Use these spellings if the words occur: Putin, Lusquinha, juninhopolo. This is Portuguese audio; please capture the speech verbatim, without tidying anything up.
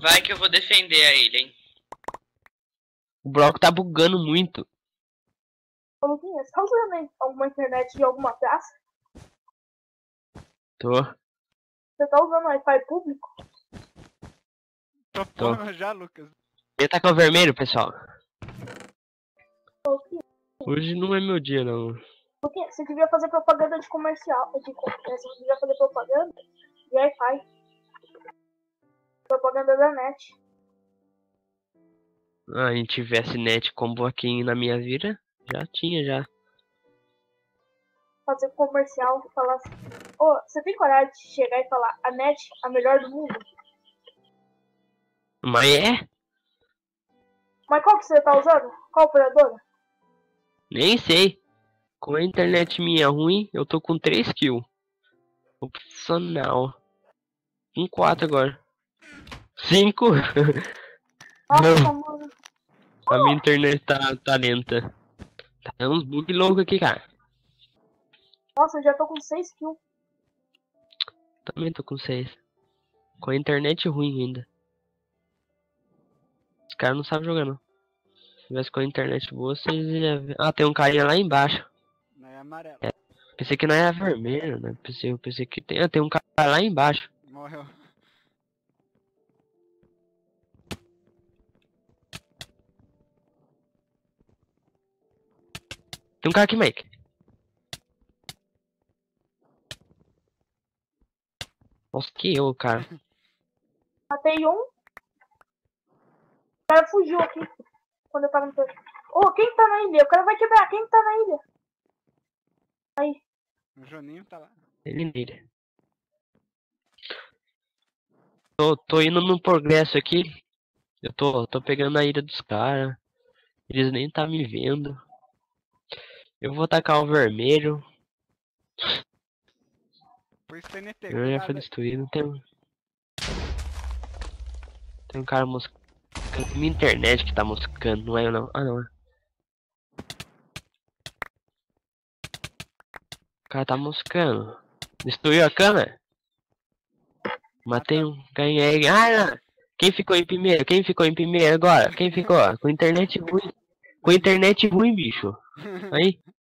Vai que eu vou defender a ilha, hein? O bloco tá bugando muito. Ô, Luquinha, você tá usando alguma internet de alguma praça? Tô. Você tá usando Wi-Fi público? Tô, tô. Já, Lucas. Ele tá com o vermelho, pessoal. Luquinha. Hoje não é meu dia, não. Luquinha, você devia fazer propaganda de comercial. De comercial. Você devia fazer propaganda de Wi-Fi. Propaganda da net. Ah, se tivesse net como aqui na minha vida, já tinha, já. Fazer comercial, falar assim, ô, oh, você tem coragem de chegar e falar, a net, a melhor do mundo? Mas é? Mas qual que você tá usando? Qual operadora? Nem sei. Com a internet minha ruim, eu tô com três kills. Opcional. Com quatro agora. cinco? Nossa, mano. A minha internet tá, tá lenta. Tá uns bug louco aqui, cara. Nossa, eu já tô com seis kills. Também tô com seis. Com a internet ruim ainda. Os caras não sabem jogar, não. Se tivesse com a internet boa, vocês iam ver. Ah, tem um carinha lá embaixo. Não é amarelo. É. Pensei que não era vermelho, né? Pensei, eu pensei que tem... Ah, tem um cara lá embaixo. Morreu. Tem um cara aqui, Mike. Nossa, que eu, cara. Matei um. O cara fugiu aqui. Quando eu tava no toque. Ô, quem tá na ilha? O cara vai quebrar. Quem tá na ilha? Aí. O Juninho tá lá. Ele na ilha. Tô, tô indo no progresso aqui. Eu tô, tô pegando a ilha dos caras. Eles nem tá me vendo. Eu vou tacar o vermelho. Por isso T N T, eu já fui destruído. Tem um... tem um cara moscando. Minha internet que tá moscando, não é eu não. Ah, não é. O cara tá moscando. Destruiu a câmera? Matei um. Ganhei. Ah, não. Quem ficou em primeiro? Quem ficou em primeiro agora? Quem ficou? Com internet ruim. Com internet ruim, bicho. Aí.